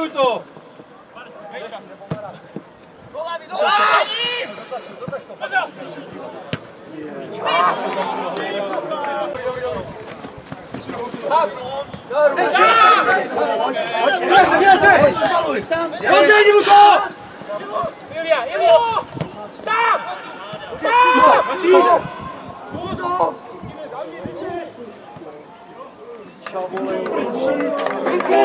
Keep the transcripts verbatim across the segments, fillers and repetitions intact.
Zbuduj to! Dolami, dolami!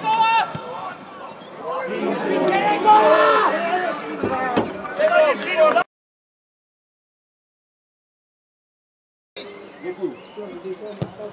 gola! Dej gola! Děkuji. Hej, hej,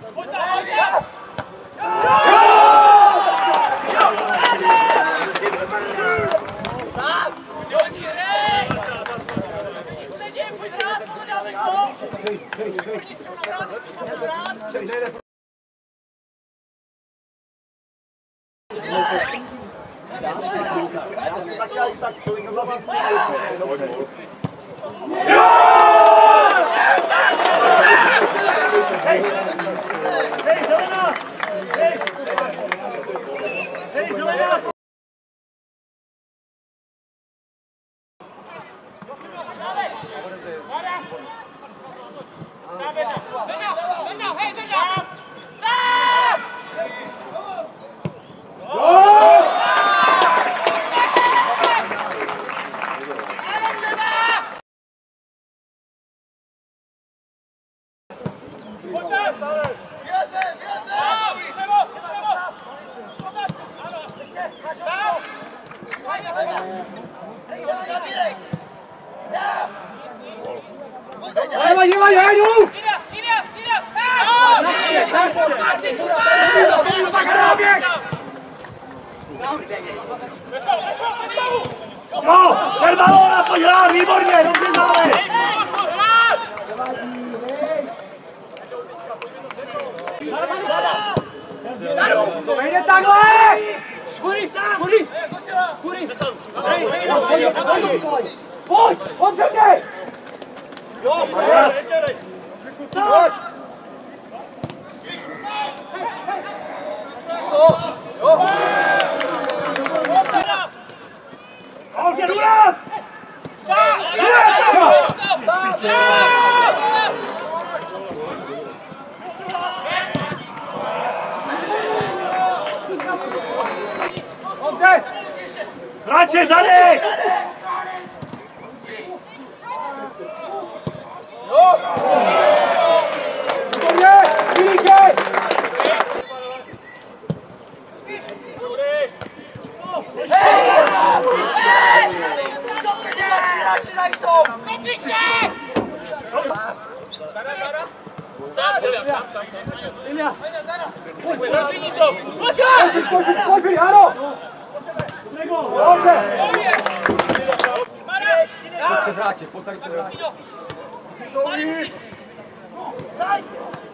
Zelena! Hej, hej, Zelena! Zajdzie!